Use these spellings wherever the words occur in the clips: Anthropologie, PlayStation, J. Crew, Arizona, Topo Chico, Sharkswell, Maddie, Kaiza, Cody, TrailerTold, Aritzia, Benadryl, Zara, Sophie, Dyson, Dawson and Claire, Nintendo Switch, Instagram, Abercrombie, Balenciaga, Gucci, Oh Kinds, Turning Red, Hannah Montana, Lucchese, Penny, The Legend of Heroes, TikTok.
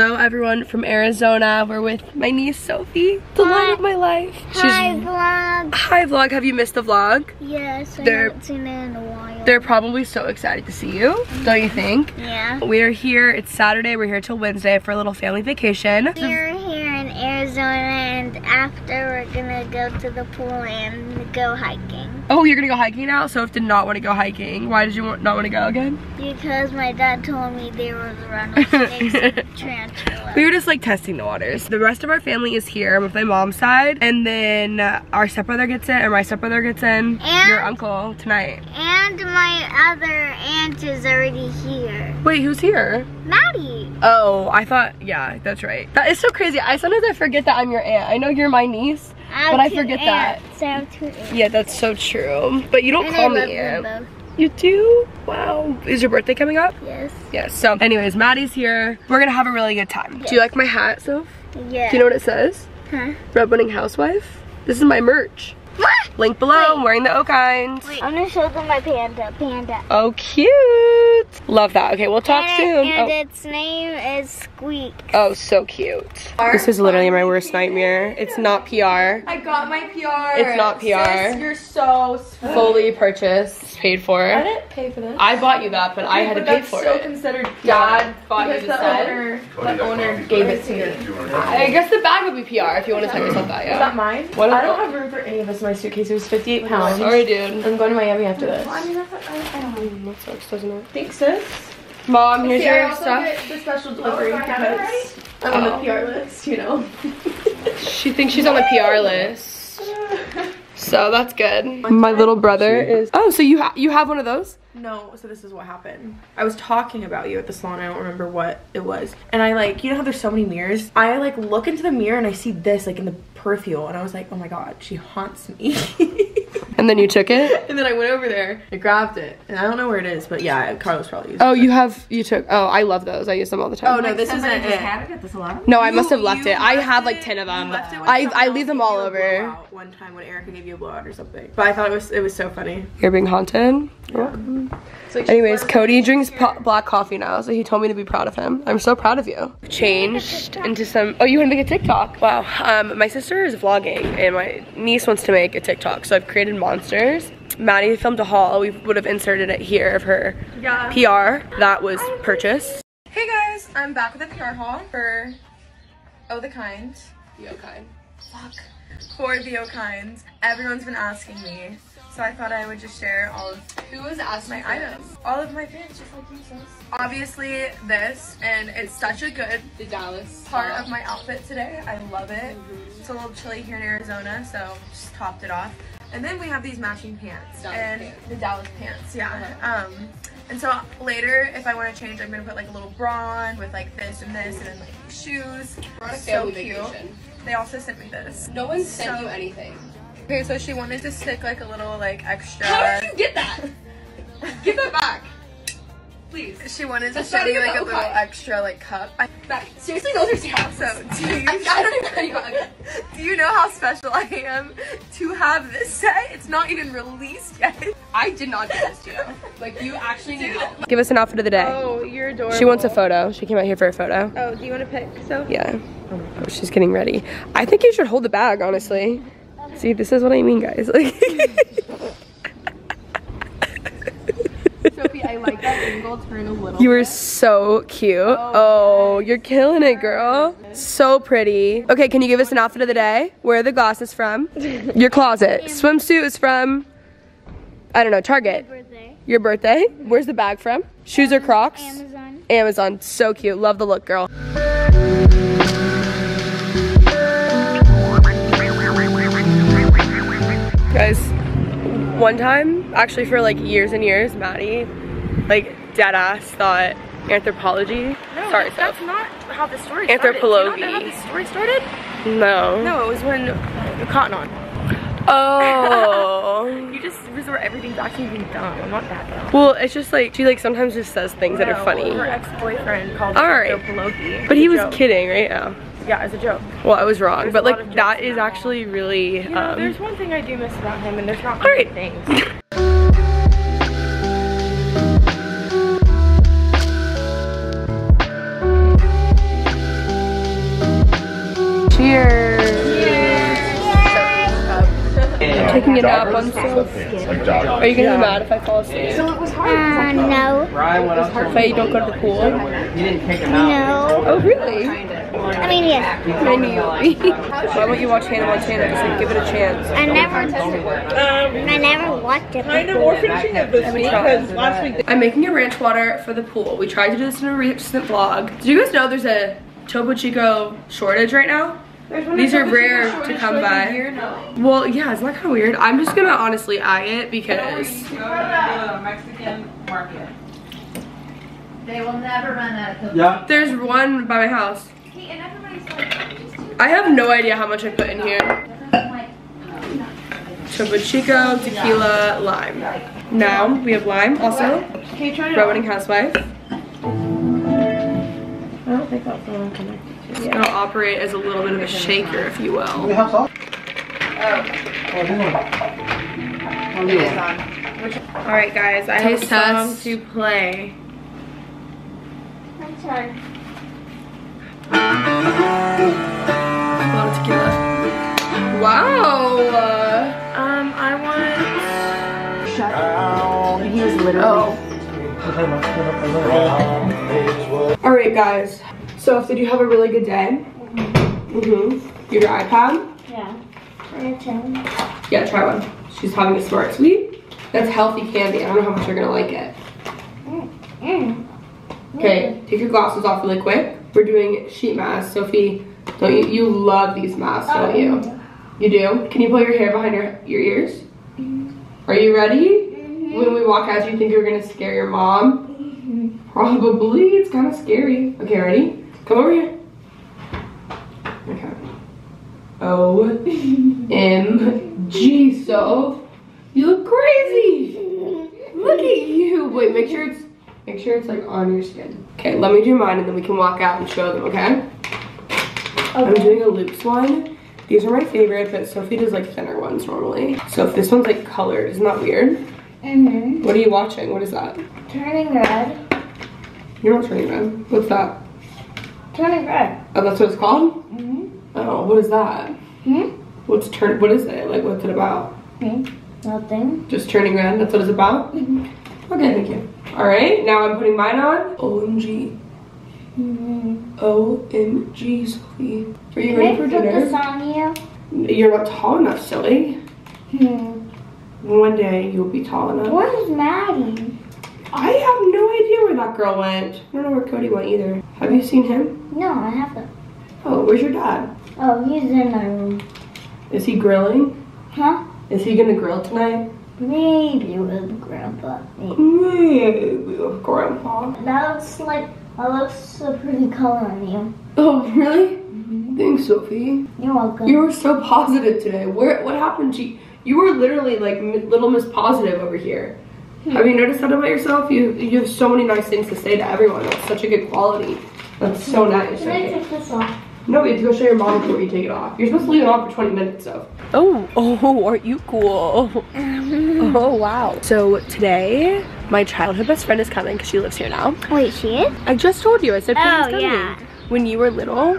Hello everyone from Arizona. We're with my niece Sophie, the love of my life. Hi vlog. Have you missed the vlog? Yes, I haven't seen it in a while. They're probably so excited to see you, don't you think? Yeah. We're here, it's Saturday, we're here till Wednesday for a little family vacation. We're here in Arizona and after we're gonna go to the pool and go hiking. Oh, you're gonna go hiking now? Soph did not want to go hiking. Why did you not want to go again? Because my dad told me there was a running snakes and tarantula. We were just like testing the waters. The rest of our family is here. I'm with my mom's side. And then our stepbrother gets in, and my stepbrother gets in. And your uncle tonight. And my other aunt is already here. Wait, who's here? Maddie. Oh, I thought, yeah, that's right. That is so crazy. Sometimes I forget that I'm your aunt. I know you're my niece. But I forget that. Yeah, that's so true. But you don't call me aunt. You do? Wow. Is your birthday coming up? Yes. Yes. So, anyways, Maddie's here. We're gonna have a really good time. Yes. Do you like my hat, Soph? Yeah. Do you know what it says? Huh? Red Wedding Housewife. This is my merch. What? Link below. I'm wearing the Oh Kinds. Wait, I'm gonna show them my panda. Oh, cute. Love that. Okay, we'll talk soon. And its name is Squeak. Oh, so cute. This is literally my worst nightmare. It's not PR. I got my PR. It's not PR. Sis, you're so sweet. Fully purchased, paid for. I didn't pay for this. I bought you that, but I had to pay for it. That's so considered. Dad bought you the set. The owner gave it to you. I guess the bag would be PR if you want to tell yourself that. Yeah. Is that mine? I don't have room for any of this. My suitcase, it was 58 pounds. Sorry, dude. I'm going to Miami after this. Well, I mean, I don't know. That sucks, doesn't it? Thanks, sis. Mom, here's your stuff. I also get the special delivery because I'm on the PR list, you know. She thinks she's on the PR list. So that's good. My little brother is... Oh, so you have one of those? No, so this is what happened. I was talking about you at the salon. I don't remember what it was. And I like, you know how there's so many mirrors? I like look into the mirror and I see this like in the peripheral. And I was like, oh my God, she haunts me. And then you took it? And then I went over there and grabbed it. And I don't know where it is, but yeah, Carlos probably used it. Oh, you took, I love those. I use them all the time. Oh, no, like, this isn't it. Had it at the salon? No, I must have left it. I have like 10 of them. I leave them all over. One time when Erica gave you a blowout or something. But I thought it was so funny. You're being haunted? Yeah. So anyways, Cody drinks black coffee now, so he told me to be proud of him. I'm so proud of you. Changed into some, oh, you want to make a TikTok? Wow, my sister is vlogging and my niece wants to make a TikTok, so I've created monsters. Maddie filmed a haul. We would have inserted it here of her PR that was purchased. Hey guys, I'm back with a PR haul for Oh Kinds. The Oh Kind. Fuck. For the Oh Kinds. Everyone's been asking me. So I thought I would just share all of my items. All of my fans, just like you, sis. Obviously this, and it's such a good part of my outfit today. I love it. It's a little chilly here in Arizona, so just topped it off. And then we have these matching pants. The Dallas pants, yeah. And so later, if I want to change, I'm going to put like a little bra on with like this and this, and then like shoes. We're on a family vacation. They also sent me this. No one sent you anything. Okay, so she wanted to stick like a little like extra. How did you get that? Give that back, please. She wanted to stick like a little extra like cup. Seriously, those are scraps. So I don't even know how you got it. Do you know how special I am to have this set? It's not even released yet. I did not get this to you. Like you actually need help. Give us an outfit of the day. Oh, you're adorable. She wants a photo. She came out here for a photo. Oh, do you want to pick? So yeah. Oh, she's getting ready. I think you should hold the bag, honestly. See, this is what I mean, guys. Like Sophie, I like that angle. Turn a little. You are so cute. Oh, you're killing it, girl. So pretty. Okay, can you give us an outfit of the day? Where are the glasses from? Your closet. Swimsuit is from, I don't know, Target. Your birthday. Your birthday? Where's the bag from? Shoes or Crocs? Amazon. Amazon. So cute. Love the look, girl. Guys, one time, actually for like years and years, Maddie, like dead ass thought Anthropologie. No, sorry, that's not how the story started. Anthropologie. Do you not know how the story started? No. No, it was when Cotton On. Oh. You just resort everything back to being dumb. I'm not that dumb. Well, it's just like, she like sometimes just says things that are funny. Her ex-boyfriend called Anthropologie. But he was kidding, right? Oh. Yeah, as a joke. Well, I was wrong, but like that is actually really. You know, there's one thing I do miss about him, and there's not many things. Taking a nap on stilts. Are you gonna be mad if I fall asleep? So it was hard. No. But you don't go to the pool? No. Oh really? I mean, yes. I knew you would. Why won't you watch Hannah Montana? Just like give it a chance. I never watched it before. I know we're finishing it this week because last week. I'm making a ranch water for the pool. We tried to do this in a recent vlog. Did you guys know there's a Topo Chico shortage right now? These are rare to come by. Well, yeah, isn't that kind of weird? I'm just gonna honestly eye it because. Go to the Mexican market. They will never run out of. Yeah. There's one by my house. I have no idea how much I put in here. Topo Chico, tequila, lime. Now we have lime also. Rowan and Housewife. I don't think that's the one connected. It's gonna operate as a little bit of a shaker, if you will. Oh. It is on. All right, guys. I have a song to play. My turn. A lot of tequila. Wow. I want. Shut up. He is literally. Oh. All right, guys. Soph, did you have a really good day? Mm-hmm. Your iPad? Yeah. Try one. Yeah, try one. She's having a smart sweet. That's healthy candy. I don't know how much you're gonna like it. Okay, take your glasses off really quick. We're doing sheet masks. Sophie, don't you love these masks, don't you? You do? Can you pull your hair behind your ears? Are you ready? When we walk out, do you think you're gonna scare your mom? Probably. It's kind of scary. Okay, ready? Come over here. Okay. OMG, so you look crazy. Look at you. Wait, make sure it's like on your skin. Okay, let me do mine and then we can walk out and show them, okay? I'm doing a loops one. These are my favorite, but Sophie does like thinner ones normally. So if this one's like colored, isn't that weird? Mm-hmm. What are you watching? What is that? Turning Red. You're not Turning Red. What's that? Turning Red. Oh, that's what it's called? Mm-hmm. Oh, what is that? Hmm? What is it? Like, what's it about? Nothing. Just Turning Red? That's what it's about? Mm-hmm. Okay, thank you. Alright, now I'm putting mine on. OMG. Mm-hmm. OMG, Sophie. Are you ready for dinner? Can I put this on you? You're not tall enough, silly. One day, you'll be tall enough. Where's Maddie? I have no idea where that girl went. I don't know where Cody went either. Have you seen him? No, I haven't. Oh, where's your dad? Oh, he's in my room. Is he grilling? Huh? Is he gonna grill tonight? Maybe with Grandpa. Maybe with Grandpa. That looks a pretty color on you. Oh, really? Mm-hmm. Thanks, Sophie. You're welcome. You were so positive today. What happened to you? You were literally like Little Miss Positive over here. Have you noticed that about yourself? You have so many nice things to say to everyone. That's such a good quality. That's so nice. Can I take this off? No, you have to go show your mom before you take it off. You're supposed to leave it on for 20 minutes, so. Oh, aren't you cool? Oh, wow. So today, my childhood best friend is coming because she lives here now. Wait, she is? I just told you. I said Penny's coming. Yeah. When you were little,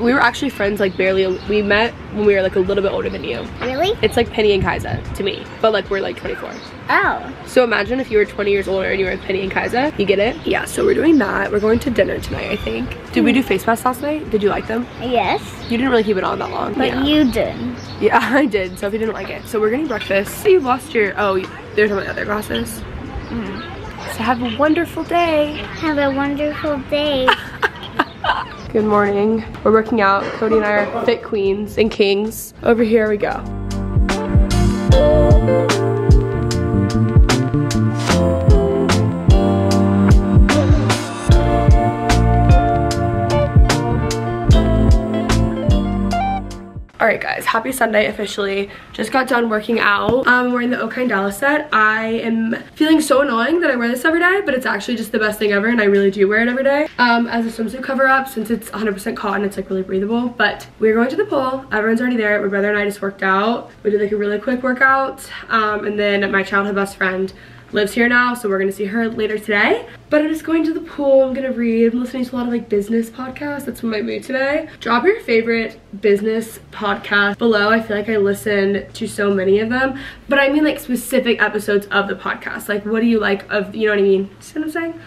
we were actually friends, like barely. We met when we were like a little bit older than you. Really? It's like Penny and Kaiza to me, but like we're like 24. Oh. So imagine if you were 20 years older and you were with Penny and Kaiza. You get it? Yeah, so we're doing that. We're going to dinner tonight, I think. Did we do face masks last night? Did you like them? Yes. You didn't really keep it on that long. But you did. Yeah, I did. Sophie didn't like it. So we're getting breakfast. You've lost your, there's all my other glasses. So have a wonderful day. Have a wonderful day. Good morning. We're working out. Cody and I are fit queens and kings. Over here we go. Alright guys, happy Sunday officially. Just got done working out. I'm wearing the Oh Kinds Dallas set. I am feeling so annoying that I wear this every day, but it's actually just the best thing ever and I really do wear it every day. As a swimsuit cover up, since it's 100% cotton, it's like really breathable. But we're going to the pool. Everyone's already there. My brother and I just worked out. We did like a really quick workout. And then my childhood best friend lives here now, so we're gonna see her later today. But I'm just going to the pool, I'm gonna read, I'm listening to a lot of like business podcasts. That's my mood today. Drop your favorite business podcast below. I feel like I listened to so many of them, but I mean like specific episodes of the podcast. Like, what do you like of, you know what I mean? See what I'm saying?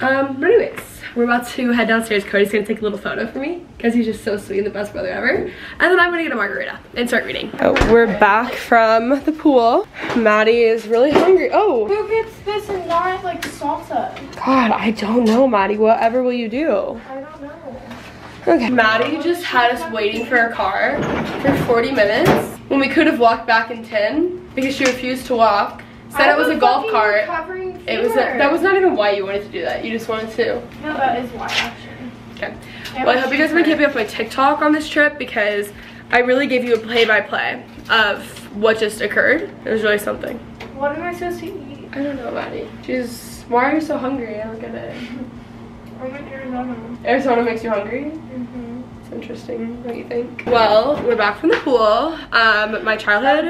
But anyways, we're about to head downstairs. Cody's gonna take a little photo for me because he's just so sweet and the best brother ever. And then I'm gonna get a margarita and start reading. Oh, we're back from the pool. Maddie is really hungry. Oh, who gets this and not has like salsa? God, I don't know, Maddie. Whatever will you do? I don't know. Okay. Maddie just had us waiting for her car for 40 minutes when we could have walked back in 10 because she refused to walk. Said it was a golf cart. It was that was not even why you wanted to do that. You just wanted to. No, that is why actually. Okay. Well, I hope you guys have been keeping up my TikTok on this trip because I really gave you a play-by-play of what just occurred. It was really something. What am I supposed to eat? I don't know, Maddie. Jeez, why are you so hungry? I don't get it. I'm in Arizona. Arizona makes you hungry? Mm-hmm. It's interesting. What do you think? Well, we're back from the pool. My childhood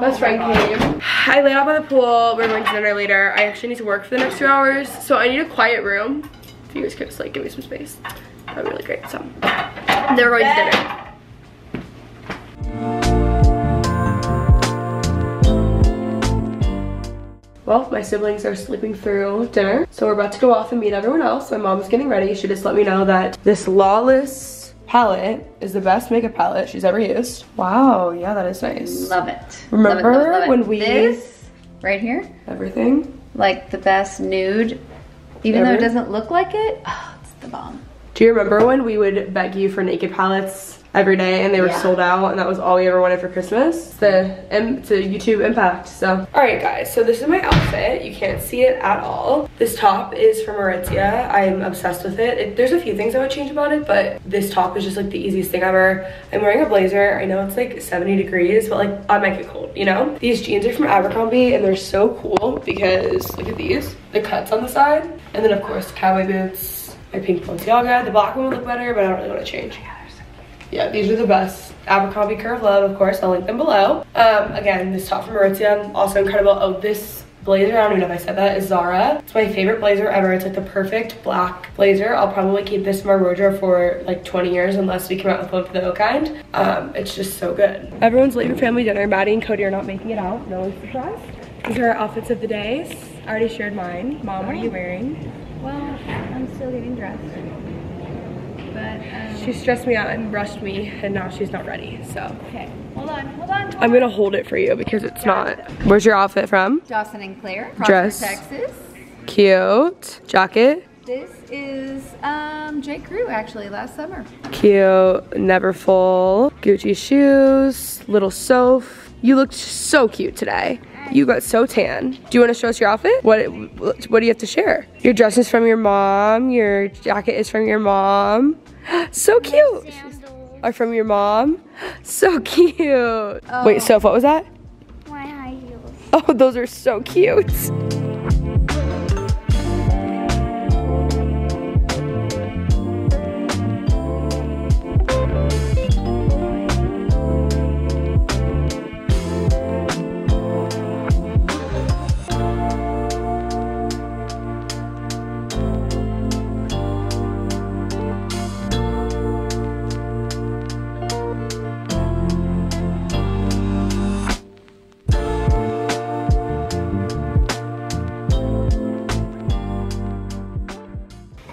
best friend came. I laid out by the pool. We're going to dinner later. I actually need to work for the next 2 hours, so I need a quiet room. If you guys could just like give me some space, that'd be really great. So, then we're going to dinner. Well, my siblings are sleeping through dinner, so we're about to go off and meet everyone else. My mom's getting ready. She just let me know that this Lawless palette is the best makeup palette she's ever used. Wow, yeah, that is nice. Love it. Remember love it. When we... This, right here? Everything. Like the best nude, even ever. Though it doesn't look like it, oh, it's the bomb. Do you remember when we would beg you for naked palettes every day and they were sold out and that was all we ever wanted for Christmas? It's a YouTube impact, so. All right guys, so this is my outfit. You can't see it at all. This top is from Aritzia. I'm obsessed with it. There's a few things I would change about it, but this top is just like the easiest thing ever. I'm wearing a blazer. I know it's like 70 degrees, but like I might get cold, you know? These jeans are from Abercrombie and they're so cool because look at these, the cuts on the side. And then of course, cowboy boots, my pink Balenciaga. The black one would look better, but I don't really want to change. Yeah, these are the best. Abercrombie Curve Love, of course. I'll link them below. Again, this top from Aritzia, also incredible. Oh, this blazer, I don't even know if I said that, is Zara. It's my favorite blazer ever. It's like the perfect black blazer. I'll probably keep this in my wardrobe for like 20 years unless we come out with one for the Oh Kind. It's just so good. Everyone's late for family dinner. Maddie and Cody are not making it out. No one's surprised. These are our outfits of the day. I already shared mine. Mom, what are you wearing? Well, I'm still getting dressed. But, she stressed me out and rushed me, and now she's not ready, so. Okay, hold on. I'm gonna hold it for you because it's not. Where's your outfit from? Dawson and Claire, Dress. Texas. Cute. Jacket? This is J. Crew, actually, last summer. Cute, never full. Gucci shoes, little Soph. You looked so cute today. You got so tan. Do you want to show us your outfit? What do you have to share? Your dress is from your mom. Your jacket is from your mom. So cute. Are from your mom. So cute. Oh. Wait, Soph, what was that? My high heels. Oh, those are so cute.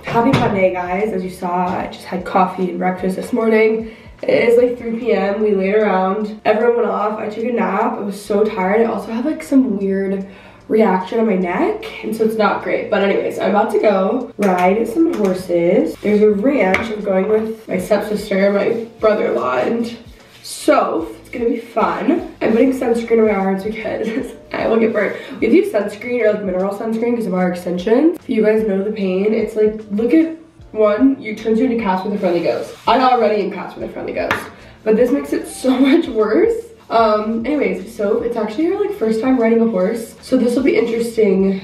Happy Monday, guys. As you saw, I just had coffee and breakfast this morning. It is like 3 p.m. We laid around. Everyone went off. I took a nap. I was so tired. I also have like some weird reaction on my neck, and so it's not great. But anyways, I'm about to go ride some horses. There's a ranch. I'm going with my stepsister, my brother-in-law, and Soph. It's gonna be fun. I'm putting sunscreen on my arms because I will get burnt. If you have sunscreen or like mineral sunscreen because of our extensions, you guys know the pain. It's like, look at one, you turns you into cats with a friendly ghost. I already am cats with a friendly ghost, but this makes it so much worse. Anyways, so it's actually her like first time riding a horse, so this will be interesting.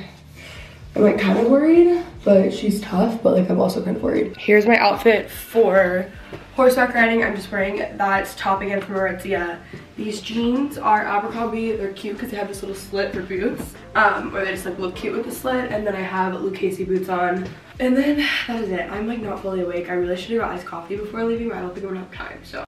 I'm like kind of worried but she's tough, but like I'm also kind of worried. Here's my outfit for horseback riding. I'm just wearing that top again from Aritzia. These jeans are Abercrombie. They're cute because they have this little slit for boots, or they just like look cute with the slit. And then I have Lucchese boots on. And then that is it. I'm like not fully awake. I really should have got iced coffee before leaving, but I don't think I'm gonna have time, so.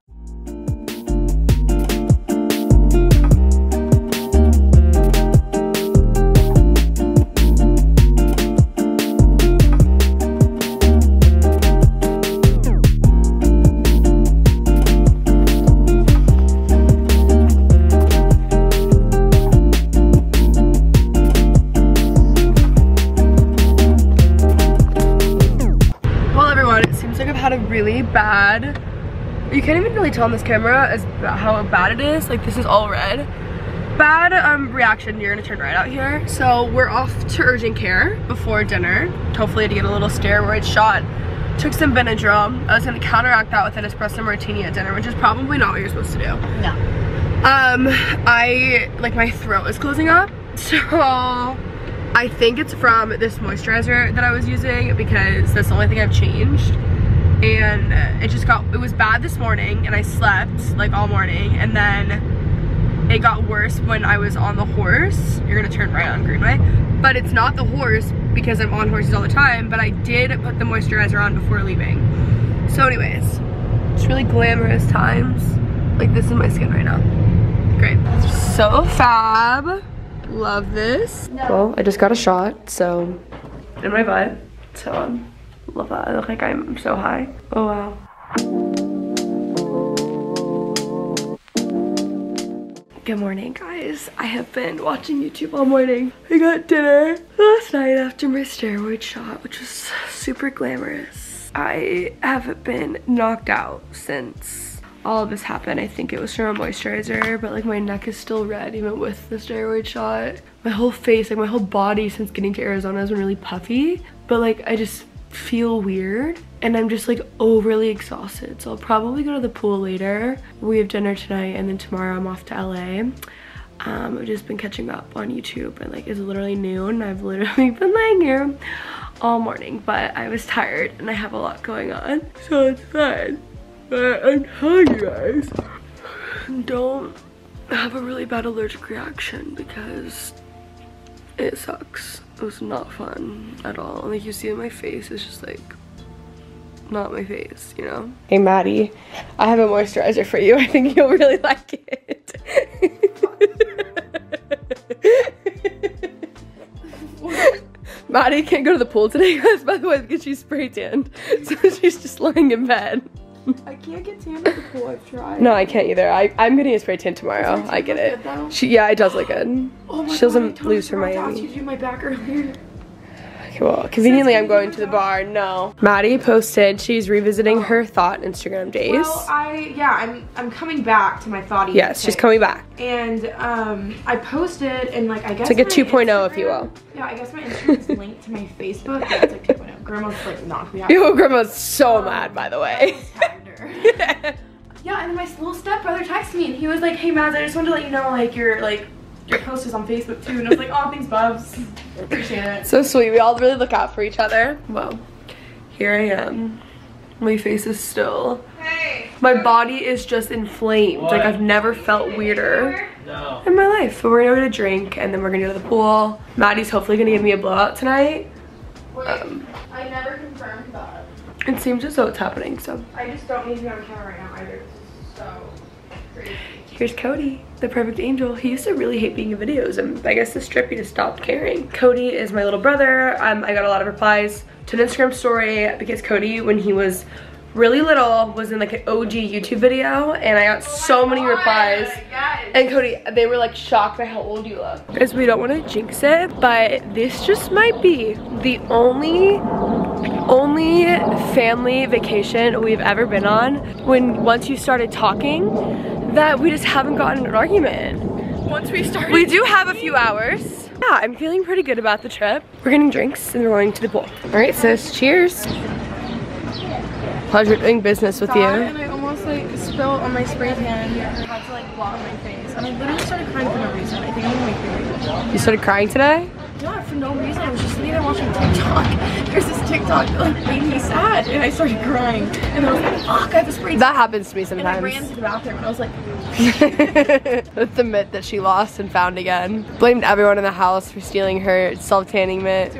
Bad. You can't even really tell on this camera as how bad it is. Like this is all red. Bad reaction. You're gonna turn right out here. So we're off to urgent care before dinner. Hopefully to get a little steroid shot. Took some Benadryl. I was gonna counteract that with an espresso martini at dinner, which is probably not what you're supposed to do. No. I like my throat is closing up, so I think it's from this moisturizer that I was using because that's the only thing I've changed. And it was bad this morning and I slept like all morning, and then it got worse when I was on the horse. You're gonna turn right on Greenway, but it's not the horse because I'm on horses all the time, but I did put the moisturizer on before leaving. So anyways, it's really glamorous times. Like this is my skin right now. Great. So fab, love this. No. Well, I just got a shot, so in my butt, so love that. I look like I'm so high. Oh wow. Good morning guys. I have been watching YouTube all morning. I got dinner last night after my steroid shot, which was super glamorous. I have been knocked out since all of this happened. I think it was from a moisturizer, but like my neck is still red even with the steroid shot. My whole face, like my whole body since getting to Arizona has been really puffy, but like I just feel weird and I'm just like overly exhausted, so I'll probably go to the pool later. We have dinner tonight and then tomorrow I'm off to LA. I've just been catching up on YouTube and like it's literally noon. I've literally been laying here all morning, but I was tired and I have a lot going on, so it's fine. But I'm telling you guys, don't have a really bad allergic reaction because it sucks. It was not fun at all. Like you see in my face, it's just like not my face, you know? Hey Maddie, I have a moisturizer for you. I think you'll really like it. Maddie can't go to the pool today, guys, by the way, because she's spray tanned. So she's just lying in bed. I can't get tanned at the pool, I've tried. No, I can't either. I'm getting a spray tan tomorrow. I get it. Yeah, it does look good. Oh my she doesn't God, lose her Miami. You do my back earlier. Okay, well, conveniently I'm going to the bar. No. Maddie posted she's revisiting her thought Instagram days. Well, I'm coming back to my thought. Yes, she's coming back. And I posted and like I guess it's like a 2.0 if you will. Yeah, I guess my Instagram is linked to my Facebook. But it's like 2.0. Grandma's like not happy. Yo, Grandma's so mad by the way. Yeah, and then my little stepbrother texted me and he was like, hey Mads, I just wanted to let you know like your post is on Facebook too. And I was like, oh thanks Bubs, appreciate it. So sweet, we all really look out for each other. Well, here I am. My face is still, hey, my body is just inflamed. What? Like I've never felt weirder in my life. But we're gonna go to drink and then we're gonna go to the pool. Maddie's hopefully gonna give me a blowout tonight. Wait, I never confirmed that. It seems as though it's happening, so. I just don't need to be on camera right now either, so crazy. Here's Cody, the perfect angel. He used to really hate being in videos, and I guess this trip he just stopped caring. Cody is my little brother. I got a lot of replies to an Instagram story because Cody, when he was really little, was in like an OG YouTube video, and I got so many replies. Yes. And Cody, they were like shocked by how old you look. Because we don't want to jinx it, but this just might be the only family vacation we've ever been on when once you started talking that we just haven't gotten an argument. Once we started, we do have a few hours. Yeah, I'm feeling pretty good about the trip. We're getting drinks and we're going to the pool. All right sis, cheers. Pleasure doing business with you. And I almost like spilled on my spray tan and had to like blot on my face. And I literally started crying for no reason. I think I'm like really. You started crying today? Yeah, for no reason. I was just sitting there watching TikTok. There's this TikTok that like made me sad, and I started crying. And I was like, fuck, I have a spray. That happens to me sometimes. And I ran to the bathroom, and I was like, that's the mitt that she lost and found again. Blamed everyone in the house for stealing her self-tanning mitt.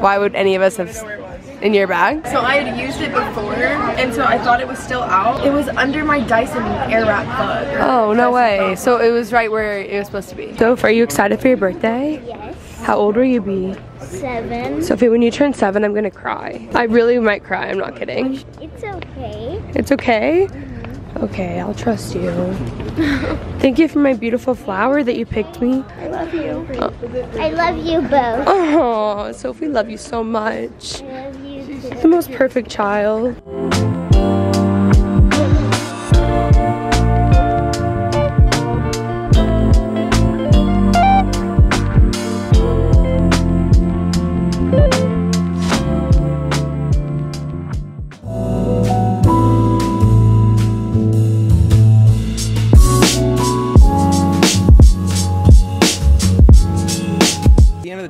Why would any of us have? In your bag? So I had used it before, and so I thought it was still out. It was under my Dyson air wrap bug. Oh, no way. So it was right where it was supposed to be. Soph, are you excited for your birthday? Yes. How old will you be? 7. Sophie, when you turn 7, I'm gonna cry. I really might cry, I'm not kidding. It's okay. It's okay? Okay, I'll trust you. Thank you for my beautiful flower that you picked me. I love you. Oh. I love you both. Oh, Sophie, love you so much. I love you too. She's the most perfect child.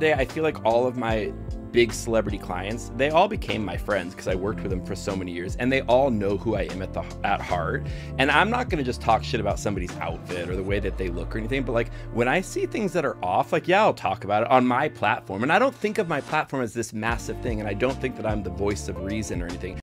I feel like all of my big celebrity clients, they all became my friends because I worked with them for so many years, and they all know who I am at heart. And I'm not gonna just talk shit about somebody's outfit or the way that they look or anything, but like when I see things that are off, like yeah, I'll talk about it on my platform. And I don't think of my platform as this massive thing, and I don't think that I'm the voice of reason or anything.